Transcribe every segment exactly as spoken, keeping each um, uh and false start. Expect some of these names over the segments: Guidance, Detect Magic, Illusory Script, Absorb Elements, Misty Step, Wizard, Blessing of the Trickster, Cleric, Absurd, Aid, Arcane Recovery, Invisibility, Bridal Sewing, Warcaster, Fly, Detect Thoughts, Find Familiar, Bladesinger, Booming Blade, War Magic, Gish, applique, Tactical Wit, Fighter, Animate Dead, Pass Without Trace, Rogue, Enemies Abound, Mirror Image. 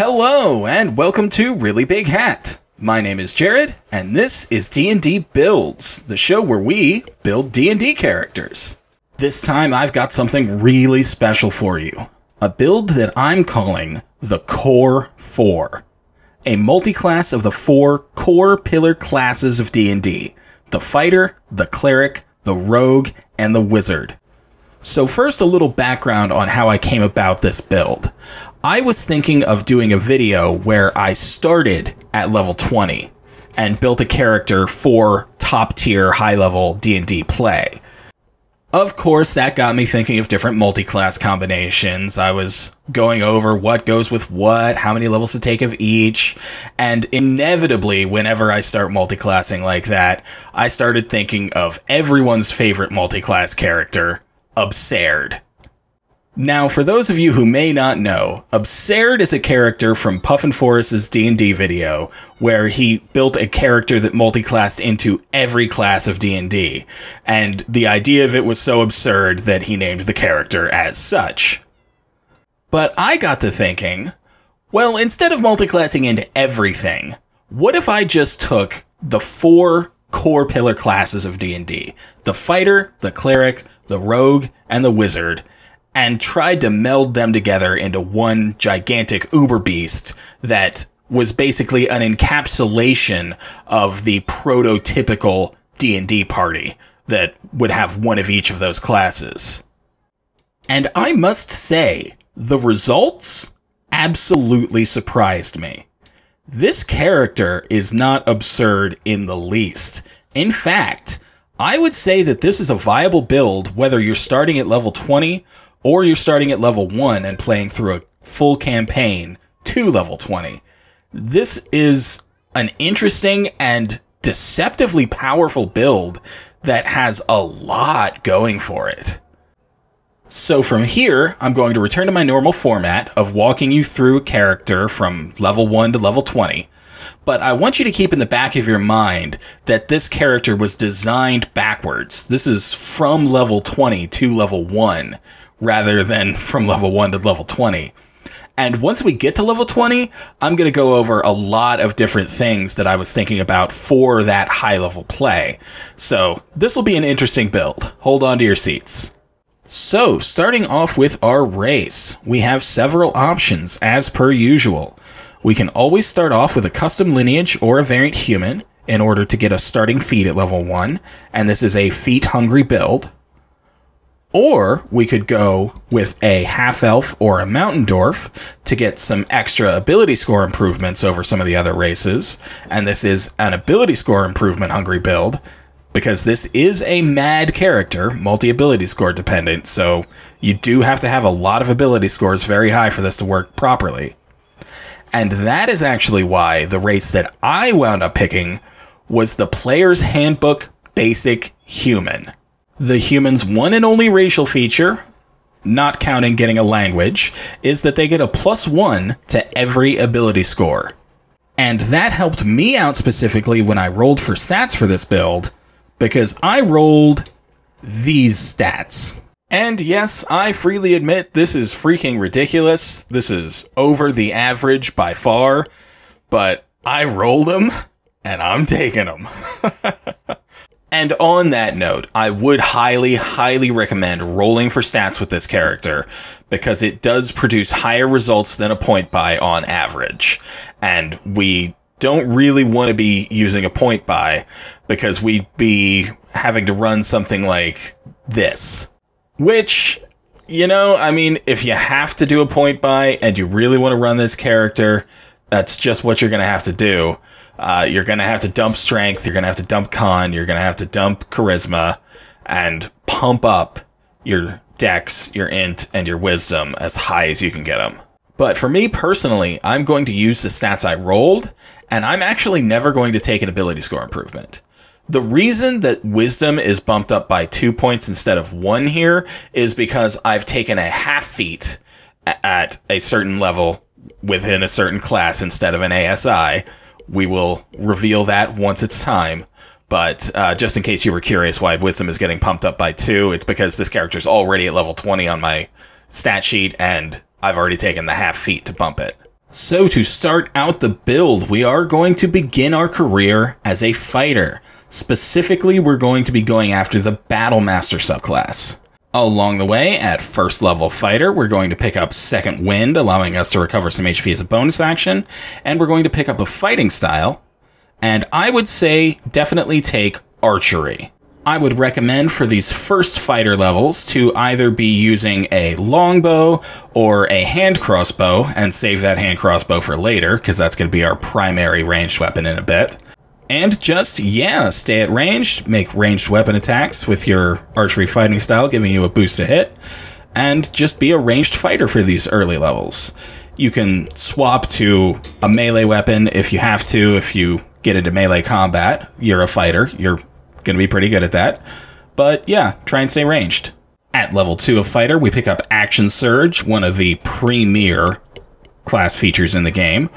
Hello, and welcome to Really Big Hat. My name is Jared, and this is D and D Builds, the show where we build D and D characters. This time I've got something really special for you. A build that I'm calling the Core Four. A multi-class of the four core pillar classes of D and D. The Fighter, the Cleric, the Rogue, and the Wizard. So first, a little background on how I came about this build. I was thinking of doing a video where I started at level twenty and built a character for top-tier, high-level D and D play. Of course, that got me thinking of different multi-class combinations. I was going over what goes with what, how many levels to take of each, and inevitably, whenever I start multi-classing like that, I started thinking of everyone's favorite multi-class character, Absurd. Now, for those of you who may not know, Absurd is a character from Puffin Forrest's D and D video, where he built a character that multiclassed into every class of D and D, and the idea of it was so absurd that he named the character as such. But I got to thinking, well, instead of multiclassing into everything, what if I just took the four core pillar classes of D and D, the Fighter, the Cleric, the Rogue, and the Wizard, and tried to meld them together into one gigantic uber beast that was basically an encapsulation of the prototypical D and D party that would have one of each of those classes. And I must say, the results absolutely surprised me. This character is not absurd in the least. In fact, I would say that this is a viable build whether you're starting at level twenty or you're starting at level one and playing through a full campaign to level twenty. This is an interesting and deceptively powerful build that has a lot going for it. So from here, I'm going to return to my normal format of walking you through a character from level one to level twenty, but I want you to keep in the back of your mind that this character was designed backwards. This is from level twenty to level one, rather than from level one to level twenty. And once we get to level twenty, I'm going to go over a lot of different things that I was thinking about for that high level play. So this will be an interesting build. Hold on to your seats. So starting off with our race, we have several options as per usual. We can always start off with a custom lineage or a variant human in order to get a starting feat at level one, and this is a feat-hungry build. Or we could go with a half-elf or a mountain dwarf to get some extra ability score improvements over some of the other races, and this is an ability score improvement hungry build, because this is a mad character, multi-ability score dependent, so you do have to have a lot of ability scores very high for this to work properly. And that is actually why the race that I wound up picking was the Player's Handbook Basic Human. The human's one and only racial feature, not counting getting a language, is that they get a plus one to every ability score. And that helped me out specifically when I rolled for stats for this build, because I rolled these stats. And yes, I freely admit this is freaking ridiculous. This is over the average by far, but I rolled them and I'm taking them. And on that note, I would highly, highly recommend rolling for stats with this character, because it does produce higher results than a point buy on average. And we don't really want to be using a point buy, because we'd be having to run something like this. Which, you know, I mean, if you have to do a point buy and you really want to run this character, that's just what you're going to have to do. Uh, you're going to have to dump strength, you're going to have to dump con, you're going to have to dump charisma, and pump up your dex, your int, and your wisdom as high as you can get them. But for me personally, I'm going to use the stats I rolled, and I'm actually never going to take an ability score improvement. The reason that wisdom is bumped up by two points instead of one here is because I've taken a half feat at a certain level within a certain class instead of an A S I. We will reveal that once it's time, but uh, just in case you were curious why wisdom is getting pumped up by two, it's because this character's already at level twenty on my stat sheet, and I've already taken the half feat to bump it. So to start out the build, we are going to begin our career as a fighter. Specifically, we're going to be going after the Battlemaster subclass. Along the way, at first level fighter, we're going to pick up Second Wind, allowing us to recover some H P as a bonus action, and we're going to pick up a fighting style, and I would say definitely take archery. I would recommend for these first fighter levels to either be using a longbow or a hand crossbow, and save that hand crossbow for later, because that's going to be our primary ranged weapon in a bit. And just, yeah, stay at range, make ranged weapon attacks with your archery fighting style, giving you a boost to hit, and just be a ranged fighter for these early levels. You can swap to a melee weapon if you have to. If you get into melee combat, you're a fighter, you're going to be pretty good at that. But yeah, try and stay ranged. At level two of Fighter, we pick up Action Surge, one of the premier class features in the game.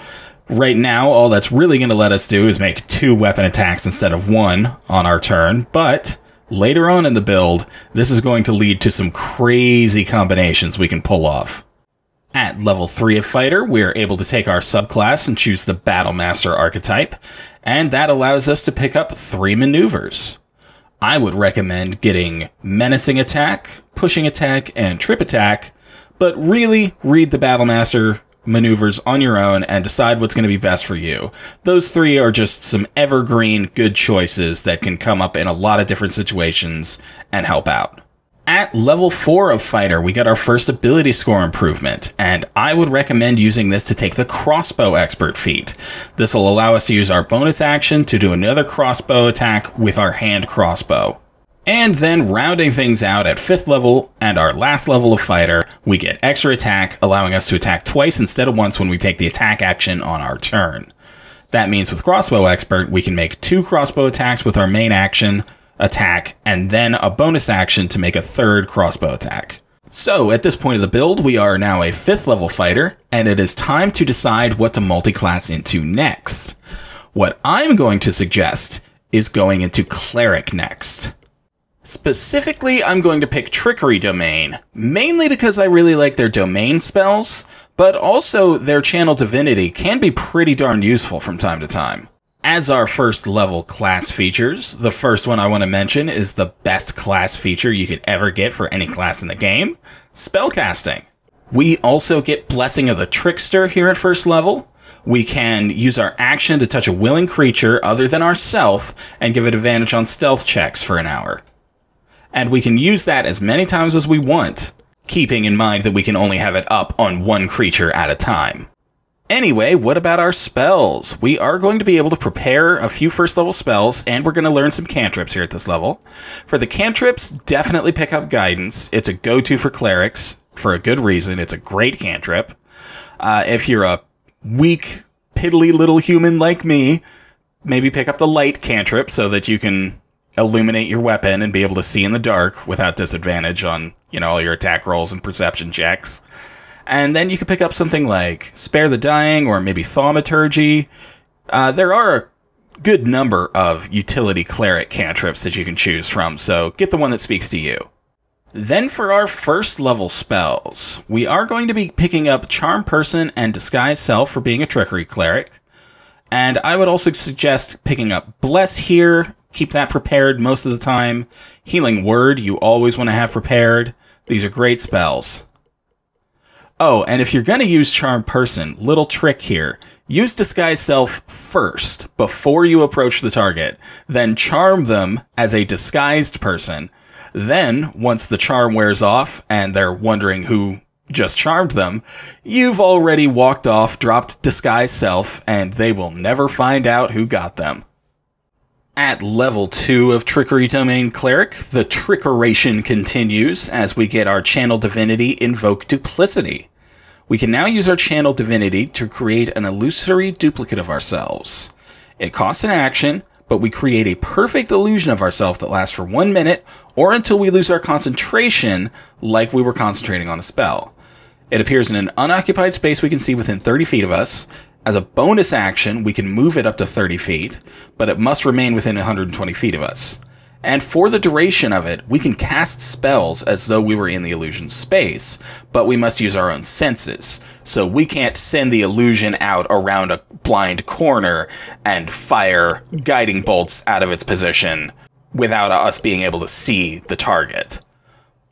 Right now, all that's really going to let us do is make two weapon attacks instead of one on our turn, but later on in the build, this is going to lead to some crazy combinations we can pull off. At level three of Fighter, we are able to take our subclass and choose the Battlemaster archetype, and that allows us to pick up three maneuvers. I would recommend getting Menacing Attack, Pushing Attack, and Trip Attack, but really read the Battlemaster maneuvers on your own and decide what's going to be best for you. Those three are just some evergreen good choices that can come up in a lot of different situations and help out. At level four of Fighter, we got our first ability score improvement, and I would recommend using this to take the Crossbow Expert feat. This will allow us to use our bonus action to do another crossbow attack with our hand crossbow. And then rounding things out at fifth level and our last level of Fighter, we get extra attack, allowing us to attack twice instead of once when we take the attack action on our turn. That means with Crossbow Expert, we can make two crossbow attacks with our main action, attack, and then a bonus action to make a third crossbow attack. So at this point of the build, we are now a fifth level fighter, and it is time to decide what to multiclass into next. What I'm going to suggest is going into Cleric next. Specifically, I'm going to pick Trickery Domain, mainly because I really like their domain spells, but also their Channel Divinity can be pretty darn useful from time to time. As our first level class features, the first one I want to mention is the best class feature you could ever get for any class in the game, Spellcasting. We also get Blessing of the Trickster here at first level. We can use our action to touch a willing creature other than ourselves and give it advantage on stealth checks for an hour. And we can use that as many times as we want, keeping in mind that we can only have it up on one creature at a time. Anyway, what about our spells? We are going to be able to prepare a few first level spells, and we're going to learn some cantrips here at this level. For the cantrips, definitely pick up Guidance. It's a go-to for clerics for a good reason. It's a great cantrip. Uh, if you're a weak, piddly little human like me, maybe pick up the light cantrip so that you can illuminate your weapon and be able to see in the dark without disadvantage on, you know, all your attack rolls and perception checks. And then you can pick up something like Spare the Dying or maybe Thaumaturgy. Uh, there are a good number of utility cleric cantrips that you can choose from, so get the one that speaks to you. Then for our first level spells, we are going to be picking up Charm Person and Disguise Self for being a Trickery Cleric. And I would also suggest picking up Bless here. Keep that prepared most of the time. Healing Word you always want to have prepared. These are great spells. Oh, and if you're going to use Charm Person, little trick here. Use Disguise Self first, before you approach the target. Then charm them as a disguised person. Then, once the charm wears off, and they're wondering who just charmed them, you've already walked off, dropped Disguise Self, and they will never find out who got them. At level two of Trickery Domain Cleric, the trickeration continues as we get our Channel Divinity Invoke Duplicity. We can now use our Channel Divinity to create an illusory duplicate of ourselves. It costs an action, but we create a perfect illusion of ourselves that lasts for one minute or until we lose our concentration, like we were concentrating on a spell. It appears in an unoccupied space we can see within thirty feet of us. As a bonus action, we can move it up to thirty feet, but it must remain within one hundred twenty feet of us. And for the duration of it, we can cast spells as though we were in the illusion space, but we must use our own senses. So we can't send the illusion out around a blind corner and fire guiding bolts out of its position without us being able to see the target.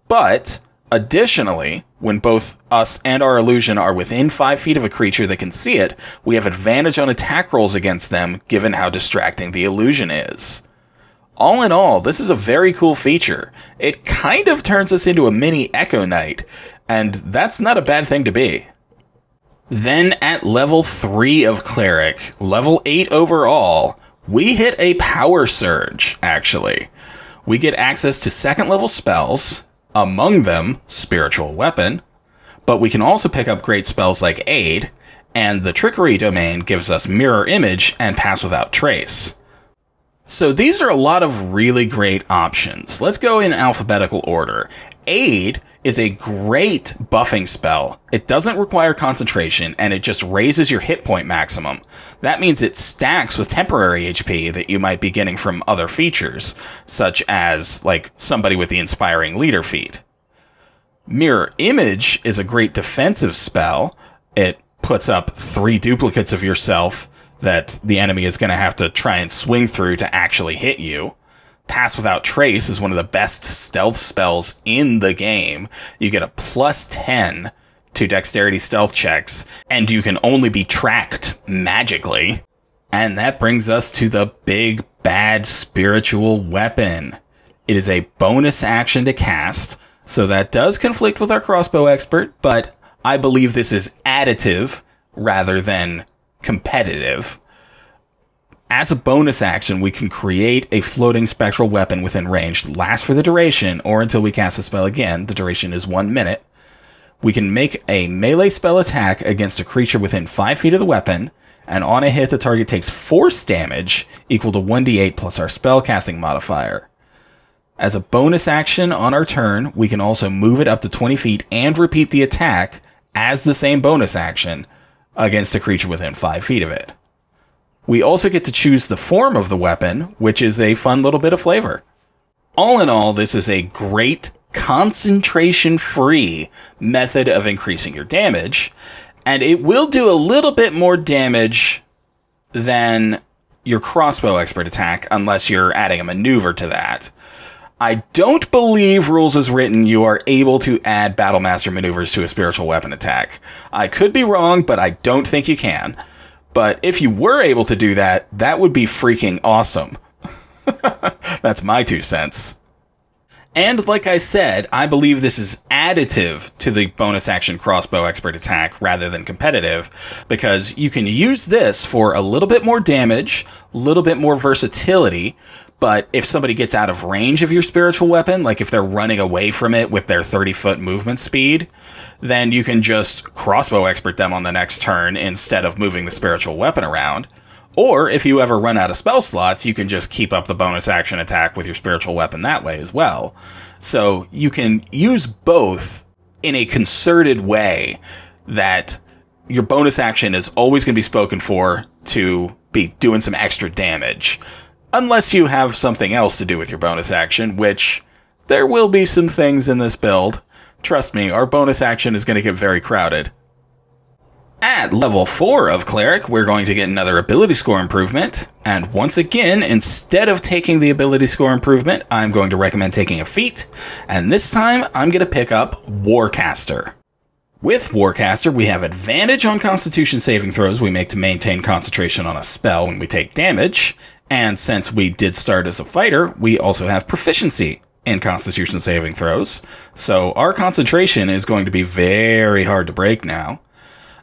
But additionally, when both us and our illusion are within five feet of a creature that can see it, we have advantage on attack rolls against them, given how distracting the illusion is. All in all, this is a very cool feature. It kind of turns us into a mini Echo Knight, and that's not a bad thing to be. Then at level three of Cleric, level eight overall, we hit a Power Surge, actually. We get access to second level spells, among them Spiritual Weapon, but we can also pick up great spells like Aid, and the Trickery Domain gives us Mirror Image and Pass Without Trace. So these are a lot of really great options. Let's go in alphabetical order. Aid is a great buffing spell. It doesn't require concentration, and it just raises your hit point maximum. That means it stacks with temporary H P that you might be getting from other features, such as, like, somebody with the Inspiring Leader feat. Mirror Image is a great defensive spell. It puts up three duplicates of yourself that the enemy is going to have to try and swing through to actually hit you. Pass Without Trace is one of the best stealth spells in the game. You get a plus ten to dexterity stealth checks, and you can only be tracked magically. And that brings us to the big, bad Spiritual Weapon. It is a bonus action to cast, so that does conflict with our Crossbow Expert, but I believe this is additive rather than competitive. As a bonus action, we can create a floating spectral weapon within range that lasts for the duration or until we cast a spell again. The duration is one minute. We can make a melee spell attack against a creature within five feet of the weapon, and on a hit, the target takes force damage equal to one d eight plus our spellcasting modifier. As a bonus action on our turn, we can also move it up to twenty feet and repeat the attack as the same bonus action against a creature within five feet of it. We also get to choose the form of the weapon, which is a fun little bit of flavor. All in all, this is a great concentration-free method of increasing your damage, and it will do a little bit more damage than your Crossbow Expert attack, unless you're adding a maneuver to that. I don't believe rules as written you are able to add Battlemaster maneuvers to a Spiritual Weapon attack. I could be wrong, but I don't think you can. But if you were able to do that, that would be freaking awesome. That's my two cents. And like I said, I believe this is additive to the bonus action Crossbow Expert attack rather than competitive, because you can use this for a little bit more damage, a little bit more versatility. But if somebody gets out of range of your Spiritual Weapon, like if they're running away from it with their thirty-foot movement speed, then you can just Crossbow Expert them on the next turn instead of moving the Spiritual Weapon around. Or if you ever run out of spell slots, you can just keep up the bonus action attack with your Spiritual Weapon that way as well. So you can use both in a concerted way that your bonus action is always going to be spoken for to be doing some extra damage. Unless you have something else to do with your bonus action, which there will be some things in this build. Trust me, our bonus action is going to get very crowded. At level four of Cleric, we're going to get another ability score improvement. And once again, instead of taking the ability score improvement, I'm going to recommend taking a feat. And this time, I'm going to pick up Warcaster. With Warcaster, we have advantage on Constitution saving throws we make to maintain concentration on a spell when we take damage. And since we did start as a fighter, we also have proficiency in Constitution saving throws, so our concentration is going to be very hard to break now.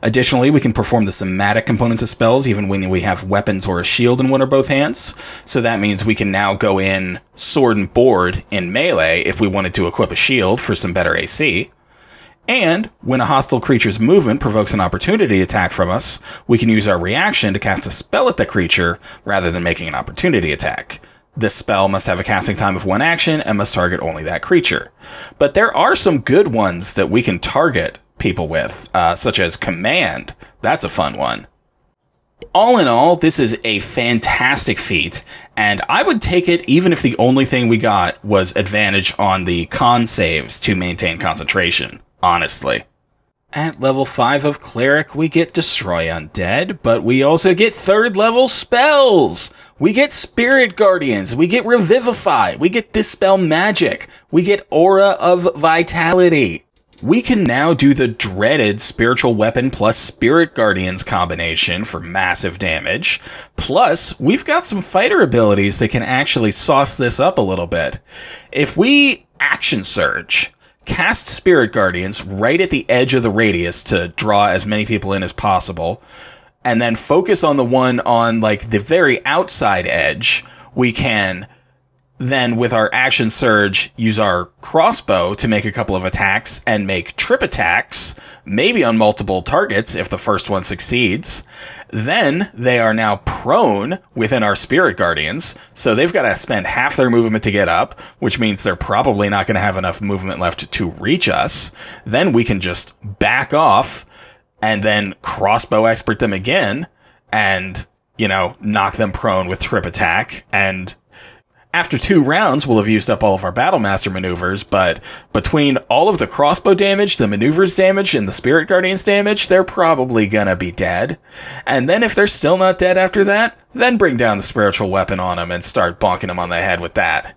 Additionally, we can perform the somatic components of spells even when we have weapons or a shield in one or both hands, so that means we can now go in sword and board in melee if we wanted to equip a shield for some better A C. And when a hostile creature's movement provokes an opportunity attack from us, we can use our reaction to cast a spell at the creature rather than making an opportunity attack. This spell must have a casting time of one action and must target only that creature. But there are some good ones that we can target people with, uh, such as Command. That's a fun one. All in all, this is a fantastic feat, and I would take it even if the only thing we got was advantage on the con saves to maintain concentration, honestly. At level five of Cleric, we get Destroy Undead, but we also get third level spells! We get Spirit Guardians, we get Revivify, we get Dispel Magic, we get Aura of Vitality. We can now do the dreaded Spiritual Weapon plus Spirit Guardians combination for massive damage. Plus, we've got some fighter abilities that can actually sauce this up a little bit. If we Action Surge, cast Spirit Guardians right at the edge of the radius to draw as many people in as possible, and then focus on the one on, like, the very outside edge, we can then, with our Action Surge, use our crossbow to make a couple of attacks and make trip attacks, maybe on multiple targets if the first one succeeds. Then, they are now prone within our Spirit Guardians, so they've got to spend half their movement to get up, which means they're probably not going to have enough movement left to reach us. Then we can just back off and then crossbow expert them again and, you know, knock them prone with trip attack, and after two rounds, we'll have used up all of our Battlemaster maneuvers, but between all of the crossbow damage, the maneuvers damage, and the Spirit Guardians damage, they're probably gonna be dead. And then if they're still not dead after that, then bring down the Spiritual Weapon on them and start bonking them on the head with that.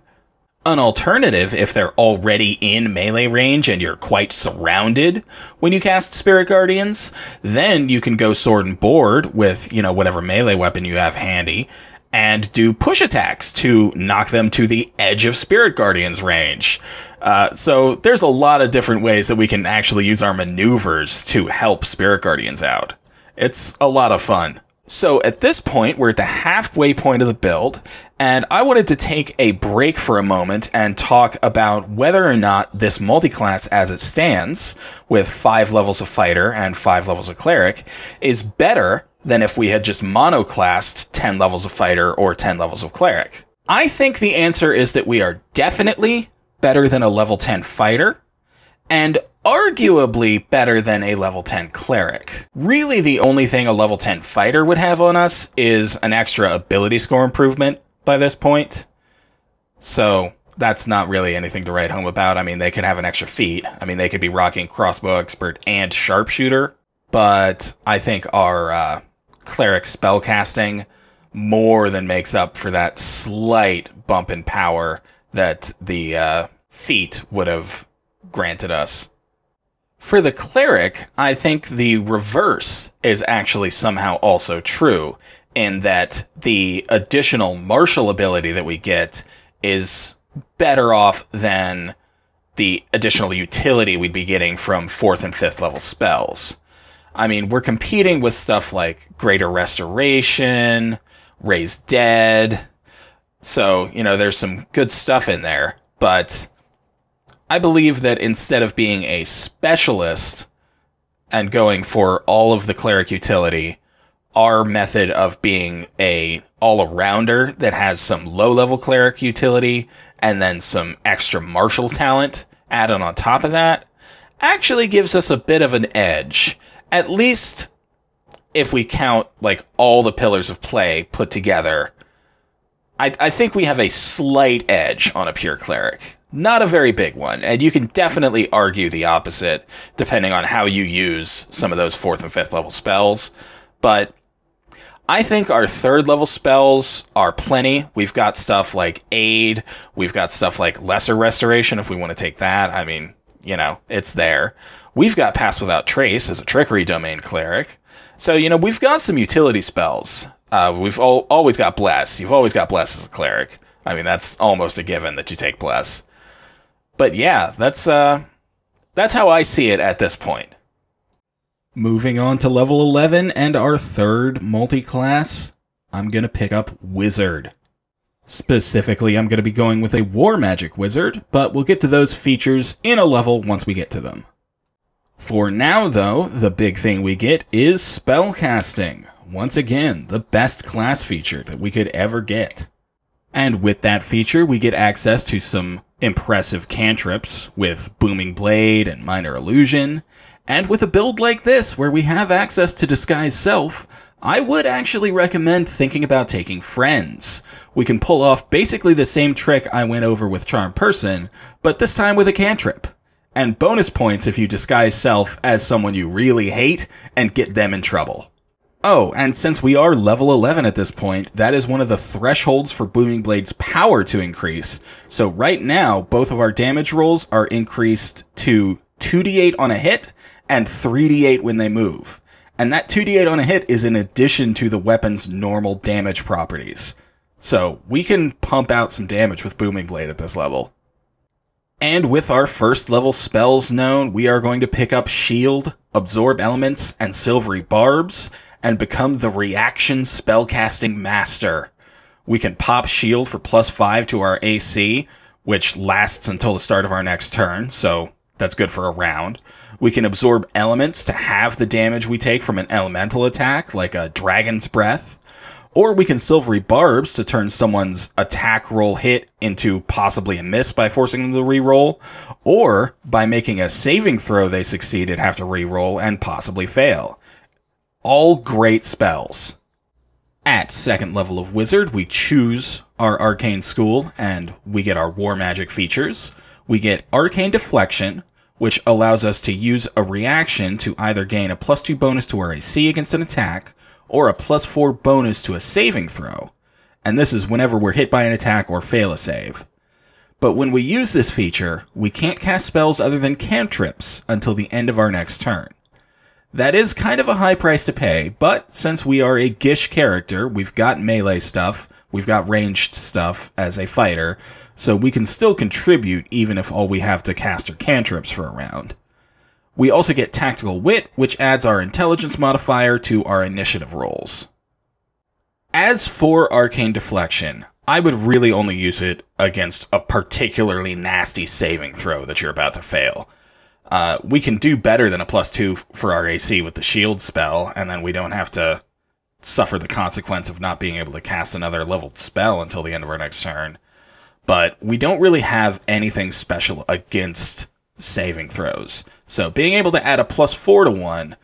An alternative, if they're already in melee range and you're quite surrounded when you cast Spirit Guardians, then you can go sword and board with, you know, whatever melee weapon you have handy, and do push attacks to knock them to the edge of Spirit Guardians range. Uh, so there's a lot of different ways that we can actually use our maneuvers to help Spirit Guardians out. It's a lot of fun. So at this point, we're at the halfway point of the build, and I wanted to take a break for a moment and talk about whether or not this multiclass as it stands, with five levels of Fighter and five levels of Cleric, is better than if we had just monoclassed ten levels of Fighter or ten levels of Cleric. I think the answer is that we are definitely better than a level ten Fighter, and arguably better than a level ten Cleric. Really the only thing a level ten Fighter would have on us is an extra ability score improvement by this point, so that's not really anything to write home about. I mean, they could have an extra feat. I mean, they could be rocking Crossbow Expert and Sharpshooter, but I think our uh, Cleric spellcasting more than makes up for that slight bump in power that the uh, feat would have granted us. For the Cleric, I think the reverse is actually somehow also true, in that the additional martial ability that we get is better off than the additional utility we'd be getting from fourth and fifth level spells. I mean, we're competing with stuff like Greater Restoration, Raise Dead, so, you know, there's some good stuff in there, but I believe that instead of being a specialist and going for all of the Cleric utility, our method of being a all-arounder that has some low-level Cleric utility and then some extra martial talent added on top of that actually gives us a bit of an edge. At least if we count, like, all the pillars of play put together, I, I think we have a slight edge on a pure Cleric. Not a very big one, and you can definitely argue the opposite, depending on how you use some of those fourth and fifth level spells, but I think our third level spells are plenty. We've got stuff like Aid, we've got stuff like Lesser Restoration, if we want to take that, I mean, you know, it's there. We've got Pass Without Trace as a Trickery Domain Cleric. So, you know, we've got some utility spells. Uh, we've al always got Bless. You've always got Bless as a Cleric. I mean, that's almost a given that you take Bless. But yeah, that's, uh, that's how I see it at this point. Moving on to level eleven and our third multi-class, I'm going to pick up Wizard. Specifically, I'm going to be going with a War Magic Wizard, but we'll get to those features in a level once we get to them. For now, though, the big thing we get is spellcasting. Once again, the best class feature that we could ever get. And with that feature, we get access to some impressive cantrips with Booming Blade and Minor Illusion. And with a build like this, where we have access to Disguise Self, I would actually recommend thinking about taking Friends. We can pull off basically the same trick I went over with Charm Person, but this time with a cantrip. And bonus points if you disguise self as someone you really hate and get them in trouble. Oh, and since we are level eleven at this point, that is one of the thresholds for Booming Blade's power to increase. So right now, both of our damage rolls are increased to two d eight on a hit and three d eight when they move. And that two d eight on a hit is in addition to the weapon's normal damage properties. So we can pump out some damage with Booming Blade at this level. And with our first level spells known, we are going to pick up Shield, Absorb Elements, and Silvery Barbs, and become the Reaction Spellcasting Master. We can pop Shield for plus five to our A C, which lasts until the start of our next turn, so that's good for a round. We can absorb elements to halve the damage we take from an elemental attack, like a Dragon's Breath. Or we can Silvery Barbs to turn someone's attack roll hit into possibly a miss by forcing them to reroll, or by making a saving throw they succeeded have to reroll and possibly fail. All great spells. At second level of Wizard, we choose our Arcane School, and we get our War Magic features. We get Arcane Deflection, which allows us to use a reaction to either gain a plus two bonus to our A C against an attack, or a plus four bonus to a saving throw, and this is whenever we're hit by an attack or fail a save. But when we use this feature, we can't cast spells other than cantrips until the end of our next turn. That is kind of a high price to pay, but since we are a Gish character, we've got melee stuff, we've got ranged stuff as a fighter, so we can still contribute even if all we have to cast are cantrips for a round. We also get Tactical Wit, which adds our intelligence modifier to our initiative rolls. As for Arcane Deflection, I would really only use it against a particularly nasty saving throw that you're about to fail. Uh, we can do better than a plus two for our A C with the Shield spell, and then we don't have to suffer the consequence of not being able to cast another leveled spell until the end of our next turn. But we don't really have anything special against saving throws. So being able to add a plus four to one,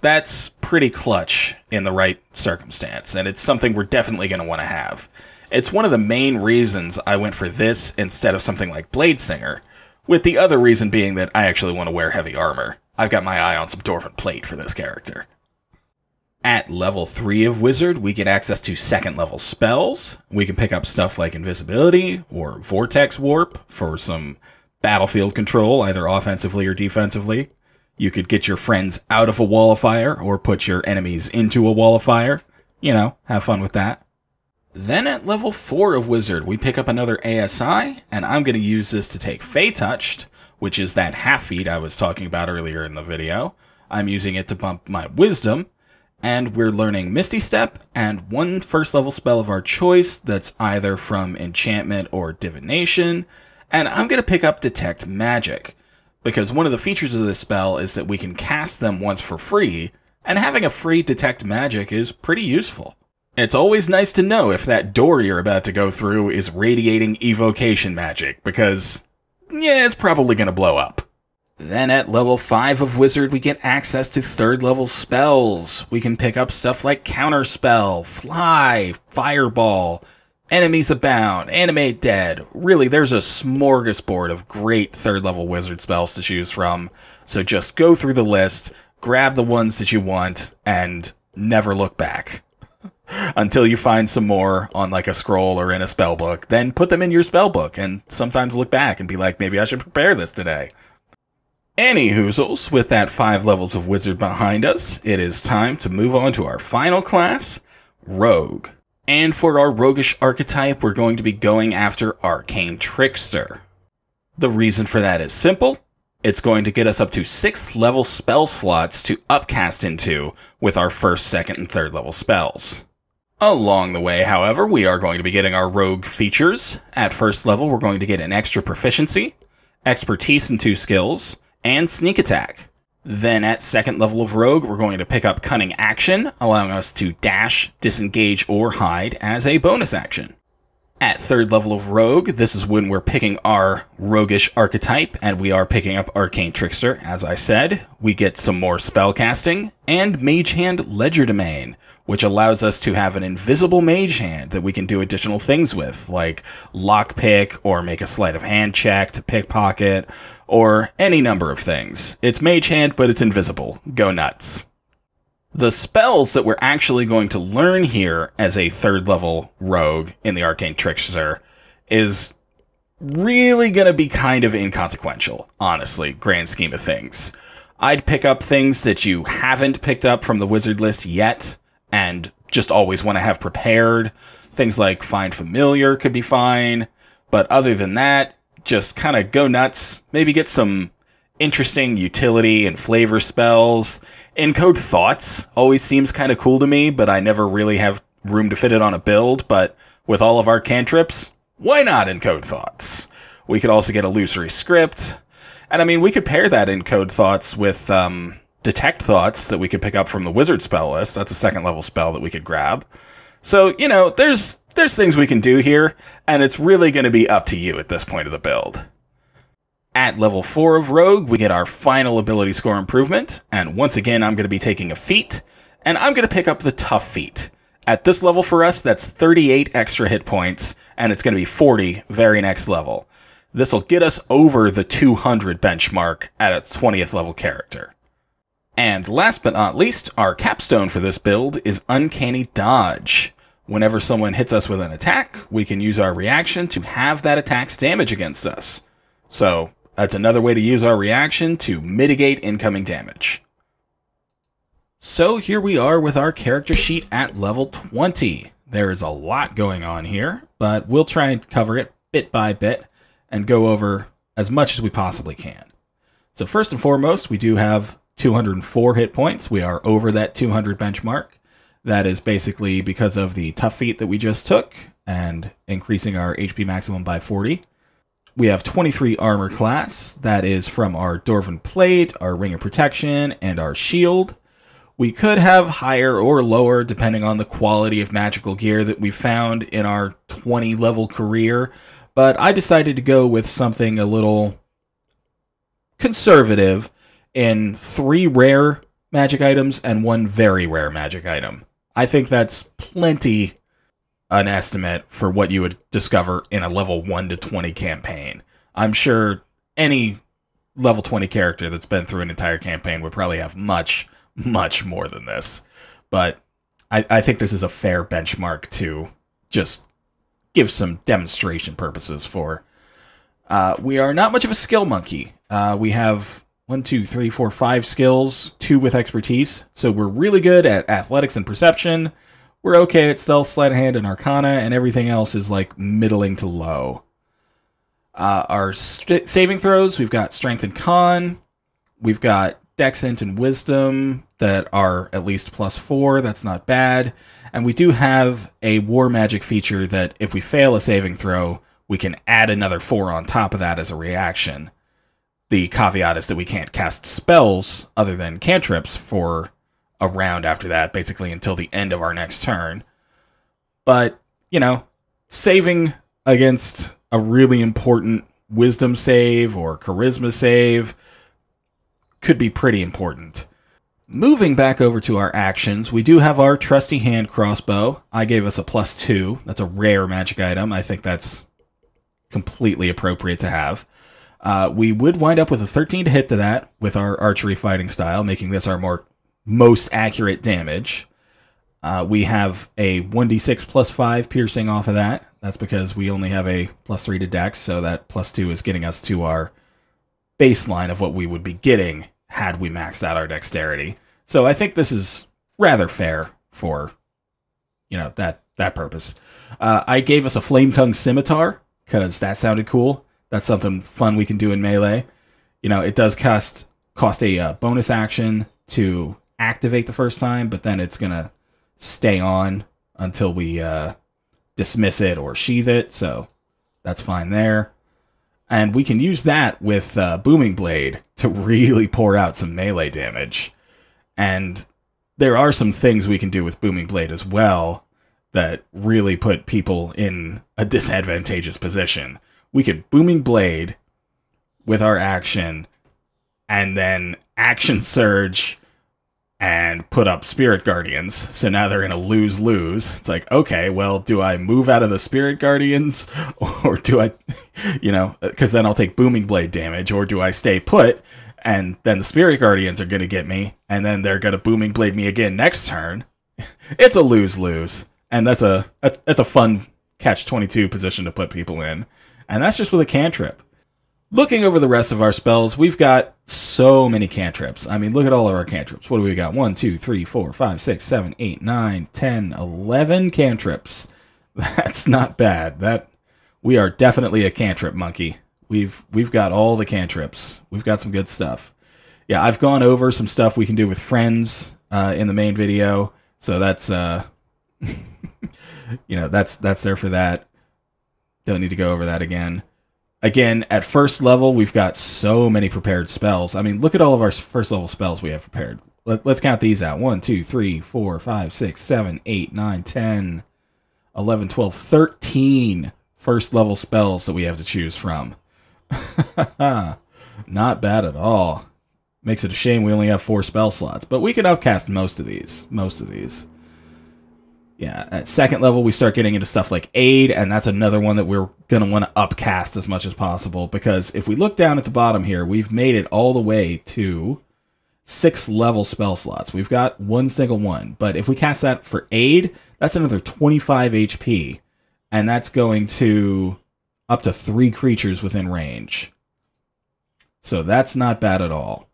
that's pretty clutch in the right circumstance, and it's something we're definitely going to want to have. It's one of the main reasons I went for this instead of something like Bladesinger, with the other reason being that I actually want to wear heavy armor. I've got my eye on some Dwarven Plate for this character. At level three of Wizard, we get access to second level spells. We can pick up stuff like Invisibility or Vortex Warp for some battlefield control, either offensively or defensively. You could get your friends out of a wall of fire, or put your enemies into a wall of fire. You know, have fun with that. Then at level four of Wizard, we pick up another A S I, and I'm going to use this to take Fey Touched, which is that half feat I was talking about earlier in the video. I'm using it to bump my Wisdom, and we're learning Misty Step, and one first level spell of our choice that's either from Enchantment or Divination. And I'm going to pick up Detect Magic, because one of the features of this spell is that we can cast them once for free, and having a free Detect Magic is pretty useful. It's always nice to know if that door you're about to go through is radiating evocation magic, because, yeah, it's probably going to blow up. Then at level five of Wizard, we get access to third level spells. We can pick up stuff like Counterspell, Fly, Fireball, Enemies Abound, Animate Dead. Really, there's a smorgasbord of great third-level Wizard spells to choose from, so just go through the list, grab the ones that you want, and never look back. Until you find some more on, like, a scroll or in a spellbook, then put them in your spellbook, and sometimes look back and be like, maybe I should prepare this today. Anyhoozles, with that five levels of Wizard behind us, it is time to move on to our final class, Rogue. And for our roguish archetype, we're going to be going after Arcane Trickster. The reason for that is simple. It's going to get us up to sixth level spell slots to upcast into with our first, second, and third level spells. Along the way, however, we are going to be getting our rogue features. At first level, we're going to get an extra proficiency, expertise in two skills, and sneak attack. Then at second level of Rogue, we're going to pick up Cunning Action, allowing us to dash, disengage, or hide as a bonus action. At third level of Rogue, this is when we're picking our roguish archetype, and we are picking up Arcane Trickster, as I said. We get some more spellcasting, and Mage Hand Ledger Domain, which allows us to have an invisible mage hand that we can do additional things with, like lockpick, or make a sleight of hand check to pickpocket, or any number of things. It's mage hand, but it's invisible. Go nuts. The spells that we're actually going to learn here as a third level rogue in the Arcane Trickster is really going to be kind of inconsequential, honestly, grand scheme of things. I'd pick up things that you haven't picked up from the wizard list yet and just always want to have prepared. Things like Find Familiar could be fine, but other than that, just kind of go nuts, maybe get some interesting utility and flavor spells. Encode Thoughts always seems kind of cool to me, but I never really have room to fit it on a build. But with all of our cantrips, why not Encode Thoughts? We could also get Illusory Script. And I mean, we could pair that Encode Thoughts with um, Detect Thoughts that we could pick up from the Wizard spell list. That's a second level spell that we could grab. So, you know, there's, there's things we can do here, and it's really going to be up to you at this point of the build. At level four of Rogue, we get our final ability score improvement, and once again I'm going to be taking a feat, and I'm going to pick up the Tough feat. At this level for us, that's thirty-eight extra hit points, and it's going to be forty very next level. This will get us over the two hundred benchmark at a twentieth level character. And last but not least, our capstone for this build is Uncanny Dodge. Whenever someone hits us with an attack, we can use our reaction to have that attack's damage against us. So that's another way to use our reaction to mitigate incoming damage. So here we are with our character sheet at level twenty. There is a lot going on here, but we'll try and cover it bit by bit and go over as much as we possibly can. So first and foremost, we do have two hundred four hit points. We are over that two hundred benchmark. That is basically because of the Tough feat that we just took and increasing our H P maximum by forty. We have twenty-three armor class, that is from our Dwarven Plate, our Ring of Protection, and our Shield. We could have higher or lower depending on the quality of magical gear that we found in our twenty level career, but I decided to go with something a little conservative in three rare magic items and one very rare magic item. I think that's plenty an estimate for what you would discover in a level one to twenty campaign. I'm sure any level twenty character that's been through an entire campaign would probably have much, much more than this. But I, I think this is a fair benchmark to just give some demonstration purposes for. Uh, we are not much of a skill monkey. Uh, we have one, two, three, four, five skills, two with expertise. So we're really good at athletics and perception. We're okay at stealth, sleight of hand, and arcana, and everything else is like middling to low. Uh, our st saving throws, we've got strength and con. We've got dex, int, and wisdom that are at least plus four. That's not bad. And we do have a war magic feature that if we fail a saving throw, we can add another four on top of that as a reaction. The caveat is that we can't cast spells other than cantrips for a round after that, basically until the end of our next turn. But, you know, saving against a really important wisdom save or charisma save could be pretty important. Moving back over to our actions, we do have our trusty hand crossbow. I gave us a plus two. That's a rare magic item. I think that's completely appropriate to have. Uh, we would wind up with a thirteen to hit to that with our archery fighting style, making this our more most accurate damage. Uh, we have a one d six plus five piercing off of that. That's because we only have a plus three to dex, so that plus two is getting us to our baseline of what we would be getting had we maxed out our dexterity. So I think this is rather fair for, you know, that, that purpose. Uh, I gave us a flame tongue scimitar because that sounded cool. That's something fun we can do in melee. You know, it does cost, cost a uh, bonus action to activate the first time, but then it's going to stay on until we uh, dismiss it or sheathe it, so that's fine there. And we can use that with uh, Booming Blade to really pour out some melee damage. And there are some things we can do with Booming Blade as well that really put people in a disadvantageous position. We could Booming Blade with our action, and then action surge and put up Spirit Guardians. So now they're in a lose-lose. It's like, okay, well, do I move out of the Spirit Guardians? Or do I, you know, because then I'll take Booming Blade damage. Or do I stay put? And then the Spirit Guardians are going to get me. And then they're going to Booming Blade me again next turn. It's a lose-lose. And that's a, that's a fun catch twenty-two position to put people in. And that's just with a cantrip. Looking over the rest of our spells, we've got so many cantrips. I mean, look at all of our cantrips. What do we got? one, two, three, four, five, six, seven, eight, nine, ten, eleven cantrips. That's not bad. That we are definitely a cantrip monkey. We've we've got all the cantrips. We've got some good stuff. Yeah, I've gone over some stuff we can do with friends uh, in the main video. So that's uh, you know, that's that's there for that. Don't need to go over that again. Again, at first level, we've got so many prepared spells. I mean, look at all of our first level spells we have prepared. Let, let's count these out. one, two, three, four, five, six, seven, eight, nine, ten, eleven, twelve, thirteen first level spells that we have to choose from. Not bad at all. Makes it a shame we only have four spell slots, but we can upcast most of these. Most of these. Yeah, at second level, we start getting into stuff like Aid, and that's another one that we're going to want to upcast as much as possible, because if we look down at the bottom here, we've made it all the way to six level spell slots. We've got one single one, but if we cast that for Aid, that's another twenty-five H P, and that's going to up to three creatures within range. So that's not bad at all.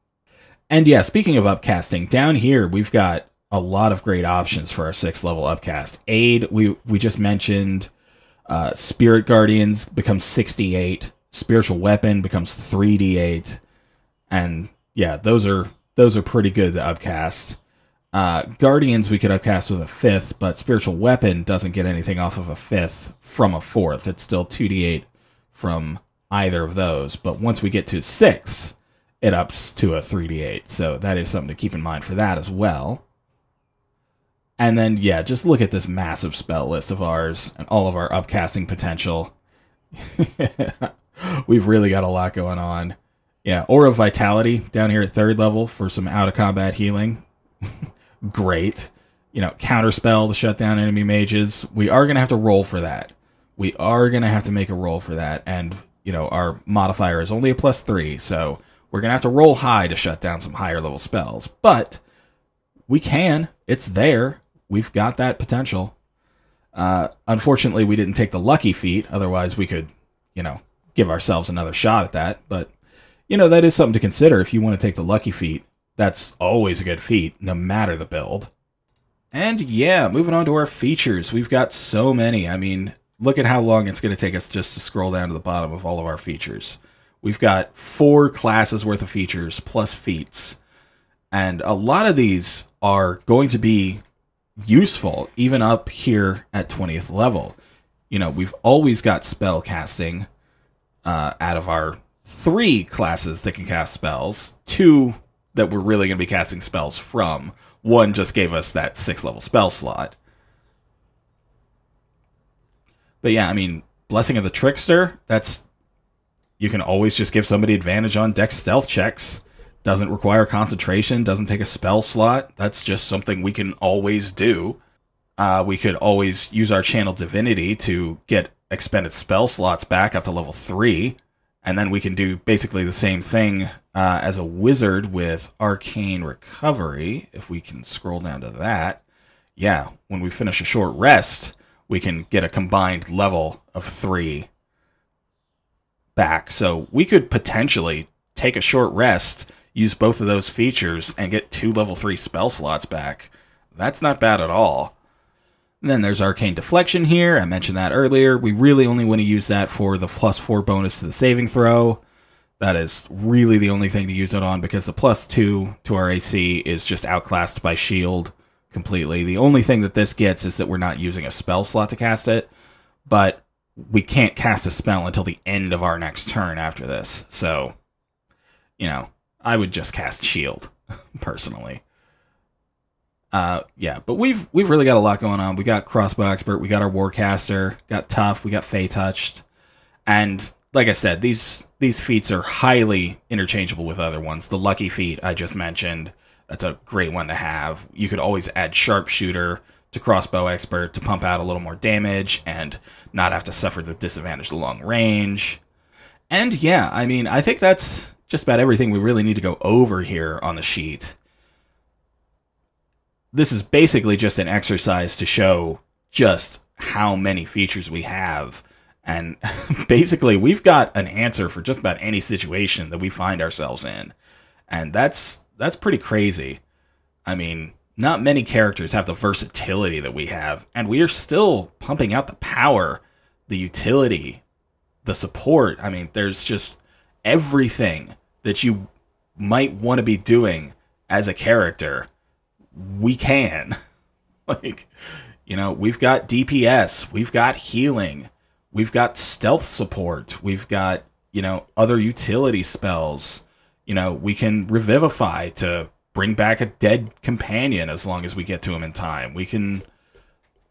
And yeah, speaking of upcasting, down here, we've got a lot of great options for our sixth level upcast. Aid, we we just mentioned. Uh, Spirit Guardians becomes sixty-eight. Spiritual Weapon becomes three D eight. And yeah, those are those are pretty good to upcast. Uh, Guardians we could upcast with a fifth, but Spiritual Weapon doesn't get anything off of a fifth from a fourth. It's still two D eight from either of those. But once we get to six, it ups to a three D eight. So that is something to keep in mind for that as well. And then, yeah, just look at this massive spell list of ours and all of our upcasting potential. We've really got a lot going on. Yeah, Aura of Vitality down here at third level for some out-of-combat healing. Great. You know, Counterspell to shut down enemy mages. We are going to have to roll for that. We are going to have to make a roll for that. And, you know, our modifier is only a plus three, so we're going to have to roll high to shut down some higher-level spells. But we can. It's there. We've got that potential. Uh, unfortunately, we didn't take the lucky feat. Otherwise, we could, you know, give ourselves another shot at that. But, you know, that is something to consider if you want to take the lucky feat. That's always a good feat, no matter the build. And, yeah, moving on to our features. We've got so many. I mean, look at how long it's going to take us just to scroll down to the bottom of all of our features. We've got four classes worth of features plus feats. And a lot of these are going to be useful, even up here at twentieth level. You know, we've always got spell casting uh, out of our three classes that can cast spells. Two that we're really going to be casting spells from. One just gave us that sixth level spell slot. But yeah, I mean, Blessing of the Trickster, that's, you can always just give somebody advantage on dex stealth checks. Doesn't require concentration, doesn't take a spell slot. That's just something we can always do. Uh, we could always use our Channel Divinity to get expended spell slots back up to level three. And then we can do basically the same thing uh, as a wizard with Arcane Recovery. If we can scroll down to that. Yeah, when we finish a short rest, we can get a combined level of three back. So we could potentially take a short rest, use both of those features, and get two level three spell slots back. That's not bad at all. And then there's Arcane Deflection here. I mentioned that earlier. We really only want to use that for the plus four bonus to the saving throw. That is really the only thing to use it on, because the plus two to our A C is just outclassed by shield completely. The only thing that this gets is that we're not using a spell slot to cast it, but we can't cast a spell until the end of our next turn after this. So, you know, I would just cast shield, personally. Uh, yeah, but we've we've really got a lot going on. We got Crossbow Expert, we got our Warcaster, got Tough, we got Fey Touched, and like I said, these these feats are highly interchangeable with other ones. The Lucky Feat I just mentioned, that's a great one to have. You could always add Sharpshooter to Crossbow Expert to pump out a little more damage and not have to suffer the disadvantage to long range. And yeah, I mean, I think that's just about everything we really need to go over here on the sheet. This is basically just an exercise to show just how many features we have. And basically, we've got an answer for just about any situation that we find ourselves in. And that's that's pretty crazy. I mean, not many characters have the versatility that we have. And we are still pumping out the power, the utility, the support. I mean, there's just everything that you might want to be doing as a character. We can. Like, you know, we've got D P S, we've got healing, we've got stealth support, we've got, you know, other utility spells. You know, we can revivify to bring back a dead companion as long as we get to him in time. We can,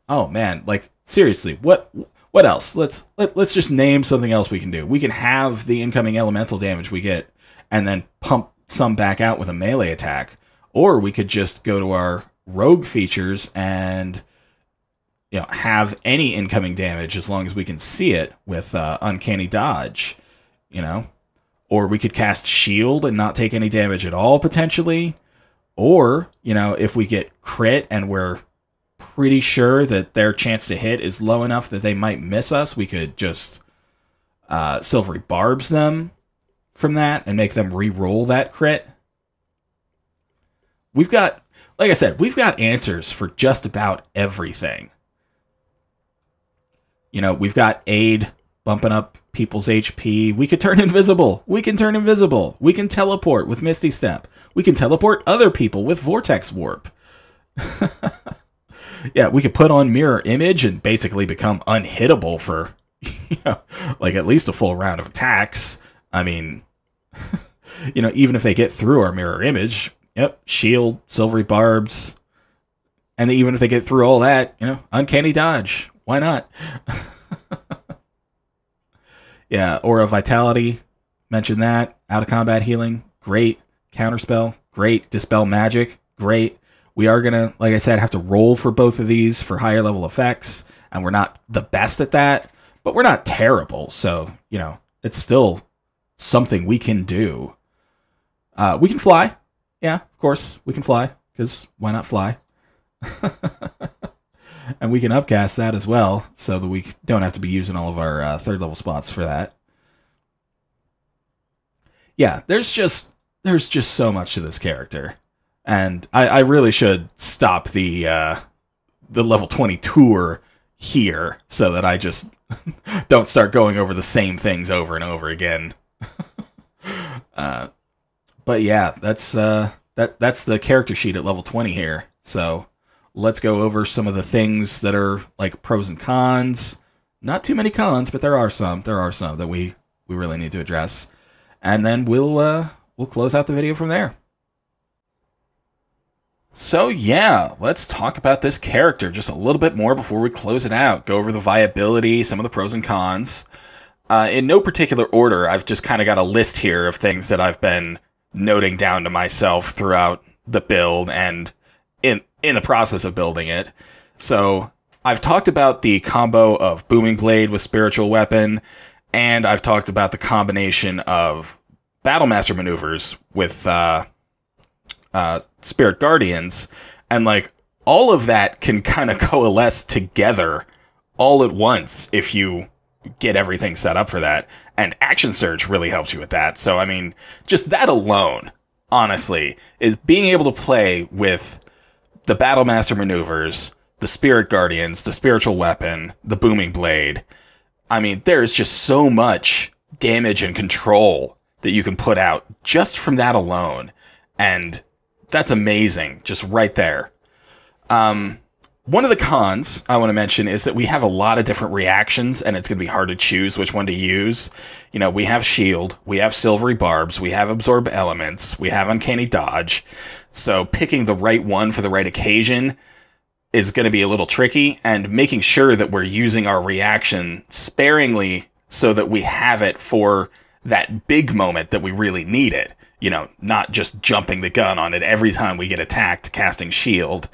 oh man, like seriously, what what else? Let's let, let's just name something else we can do. We can have the incoming elemental damage we get and then pump some back out with a melee attack. Or we could just go to our rogue features and, you know, have any incoming damage as long as we can see it with uh, Uncanny Dodge, you know. Or we could cast Shield and not take any damage at all, potentially. Or, you know, if we get crit and we're pretty sure that their chance to hit is low enough that they might miss us, we could just uh, Silvery Barbs them from that and make them re-roll that crit. We've got, like I said, we've got answers for just about everything. You know, we've got Aid bumping up people's H P. We could turn invisible. We can turn invisible. We can teleport with Misty Step. We can teleport other people with Vortex Warp. Yeah, we could put on Mirror Image and basically become unhittable for, you know, like at least a full round of attacks. I mean, you know, even if they get through our Mirror Image... Yep, Shield, Silvery Barbs, and even if they get through all that, you know, Uncanny Dodge. Why not? Yeah, Aura of Vitality, mention that. Out of combat healing, great. Counterspell, great. Dispel Magic, great. We are going to, like I said, have to roll for both of these for higher level effects, and we're not the best at that, but we're not terrible, so, you know, it's still something we can do. Uh, we can fly. Yeah, of course, we can fly, because why not fly? And we can upcast that as well, so that we don't have to be using all of our uh, third-level spots for that. Yeah, there's just there's just so much to this character. And I, I really should stop the, uh, the level twenty tour here, so that I just don't start going over the same things over and over again. uh... But yeah, that's uh, that that's the character sheet at level twenty here. So let's go over some of the things that are like pros and cons. Not too many cons, but there are some. There are some that we we really need to address, and then we'll uh, we'll close out the video from there. So yeah, let's talk about this character just a little bit more before we close it out. Go over the viability, some of the pros and cons. Uh, in no particular order, I've just kind of got a list here of things that I've been noting down to myself throughout the build and in in the process of building it. So I've talked about the combo of Booming Blade with Spiritual Weapon, and I've talked about the combination of Battlemaster maneuvers with uh, uh, Spirit Guardians, and like all of that can kind of coalesce together all at once if you get everything set up for that. And Action Surge really helps you with that. So, I mean, just that alone, honestly, is being able to play with the Battlemaster maneuvers, the Spirit Guardians, the Spiritual Weapon, the Booming Blade. I mean, there is just so much damage and control that you can put out just from that alone. And that's amazing, just right there. Um, One of the cons I want to mention is that we have a lot of different reactions, and it's going to be hard to choose which one to use. You know, we have Shield, we have Silvery Barbs, we have Absorb Elements, we have Uncanny Dodge. So picking the right one for the right occasion is going to be a little tricky, and making sure that we're using our reaction sparingly so that we have it for that big moment that we really need it. You know, not just jumping the gun on it every time we get attacked, casting Shield.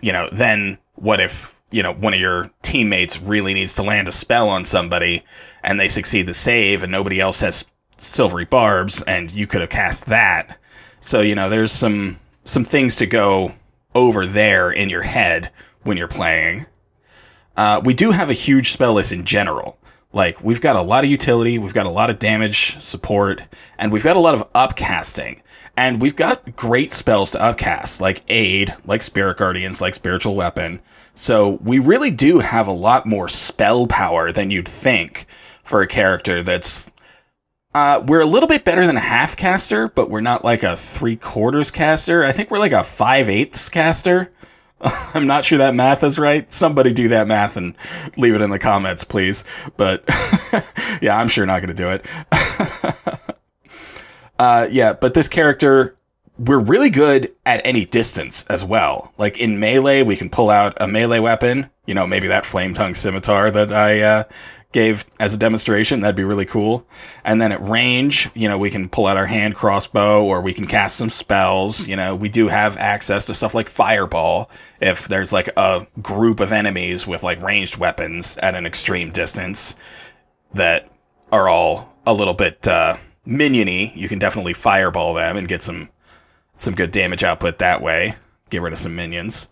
You know, then what if, you know, one of your teammates really needs to land a spell on somebody and they succeed the save and nobody else has Silvery Barbs and you could have cast that. So, you know, there's some some things to go over there in your head when you're playing. Uh, we do have a huge spell list in general. Like, we've got a lot of utility, we've got a lot of damage support, and we've got a lot of upcasting. And we've got great spells to upcast, like Aid, like Spirit Guardians, like Spiritual Weapon. So we really do have a lot more spell power than you'd think for a character that's... Uh, we're a little bit better than a half caster, but we're not like a three-quarters caster. I think we're like a five-eighths caster. I'm not sure that math is right. Somebody do that math and leave it in the comments, please. But yeah, I'm sure not going to do it. uh, yeah, but this character, we're really good at any distance as well. Like in melee, we can pull out a melee weapon. You know, maybe that flame tongue scimitar that I uh, gave as a demonstration. That'd be really cool. And then at range, you know, we can pull out our hand crossbow, or we can cast some spells. You know, we do have access to stuff like Fireball if there's like a group of enemies with like ranged weapons at an extreme distance that are all a little bit uh, minion-y. You can definitely Fireball them and get some some good damage output that way. Get rid of some minions.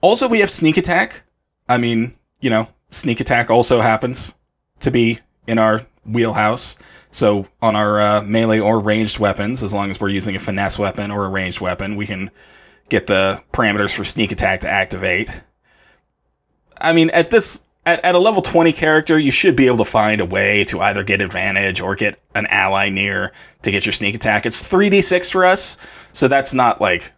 Also, we have sneak attack. I mean, you know, sneak attack also happens to be in our wheelhouse. So on our uh, melee or ranged weapons, as long as we're using a finesse weapon or a ranged weapon, we can get the parameters for sneak attack to activate. I mean, at this at, at a level twenty character, you should be able to find a way to either get advantage or get an ally near to get your sneak attack. It's three d six for us, so that's not like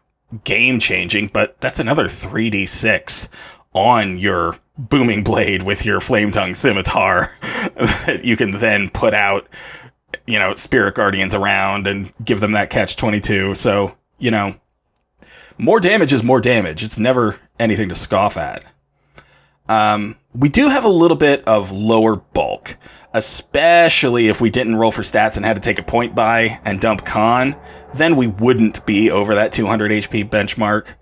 game-changing, but that's another three d six on your Booming Blade with your flame tongue scimitar that you can then put out, you know, Spirit Guardians around and give them that catch twenty-two. So, you know, more damage is more damage. It's never anything to scoff at. Um, we do have a little bit of lower bulk, especially if we didn't roll for stats and had to take a point buy and dump con, then we wouldn't be over that two hundred H P benchmark.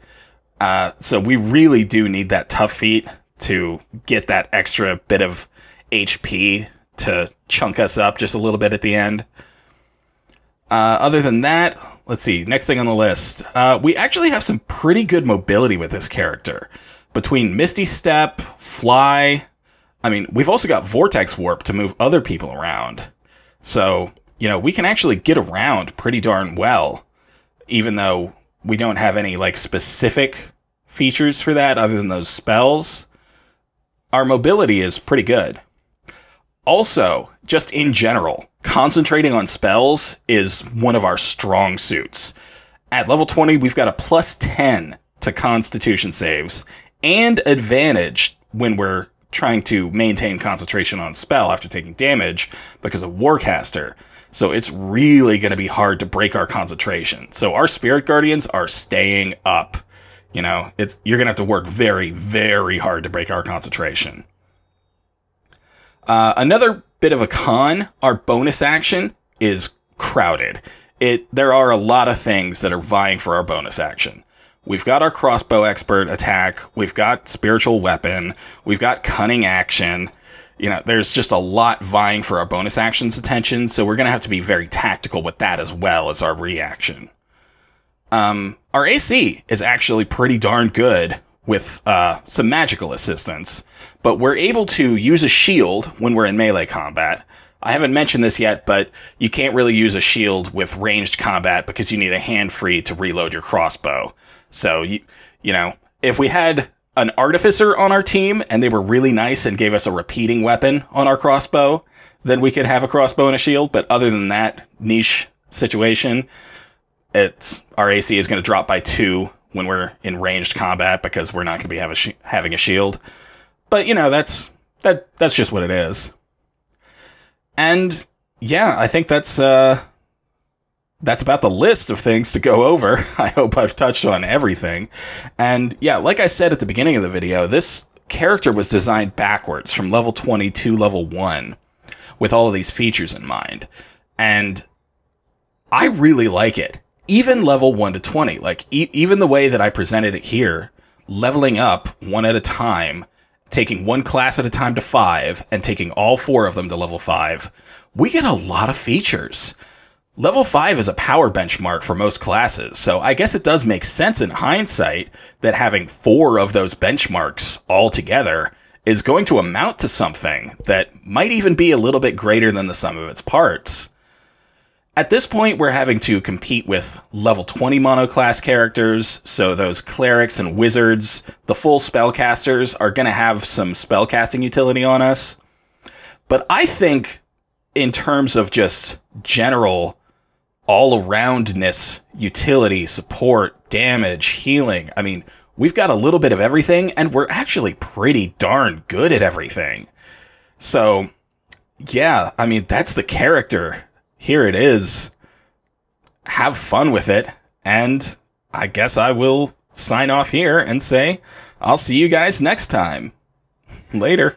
Uh, so we really do need that tough feat to get that extra bit of H P to chunk us up just a little bit at the end. Uh, other than that, let's see, next thing on the list. Uh, we actually have some pretty good mobility with this character. Between Misty Step, Fly, I mean, we've also got Vortex Warp to move other people around. So, you know, we can actually get around pretty darn well, even though we don't have any, like, specific features for that other than those spells. Our mobility is pretty good. Also, just in general, concentrating on spells is one of our strong suits. At level twenty, we've got a plus ten to Constitution saves, and advantage when we're trying to maintain concentration on spell after taking damage because of Warcaster. So it's really going to be hard to break our concentration. So our Spirit Guardians are staying up. You know, it's you're going to have to work very, very hard to break our concentration. Uh, another bit of a con, our bonus action is crowded. It there are a lot of things that are vying for our bonus action. We've got our Crossbow Expert attack. We've got Spiritual Weapon. We've got Cunning Action. You know, there's just a lot vying for our bonus action's attention, so we're going to have to be very tactical with that as well as our reaction. Um, our A C is actually pretty darn good with uh, some magical assistance, but we're able to use a shield when we're in melee combat. I haven't mentioned this yet, but you can't really use a shield with ranged combat because you need a hand free to reload your crossbow. So, you, you know, if we had an artificer on our team and they were really nice and gave us a repeating weapon on our crossbow, then we could have a crossbow and a shield. But other than that niche situation, it's our A C is going to drop by two when we're in ranged combat because we're not going to be have a sh having a shield. But, you know, that's that that's just what it is. And, yeah, I think that's, uh, that's about the list of things to go over. I hope I've touched on everything. And, yeah, like I said at the beginning of the video, this character was designed backwards from level twenty to level one with all of these features in mind. And I really like it. Even level one to twenty, like e even the way that I presented it here, leveling up one at a time, taking one class at a time to five, and taking all four of them to level five, we get a lot of features. Level five is a power benchmark for most classes, so I guess it does make sense in hindsight that having four of those benchmarks all together is going to amount to something that might even be a little bit greater than the sum of its parts. At this point, we're having to compete with level twenty monoclass characters, so those clerics and wizards, the full spellcasters, are going to have some spellcasting utility on us. But I think, in terms of just general all-aroundness, utility, support, damage, healing, I mean, we've got a little bit of everything, and we're actually pretty darn good at everything. So, yeah, I mean, that's the character. Here it is. Have fun with it. And I guess I will sign off here and say, I'll see you guys next time. Later.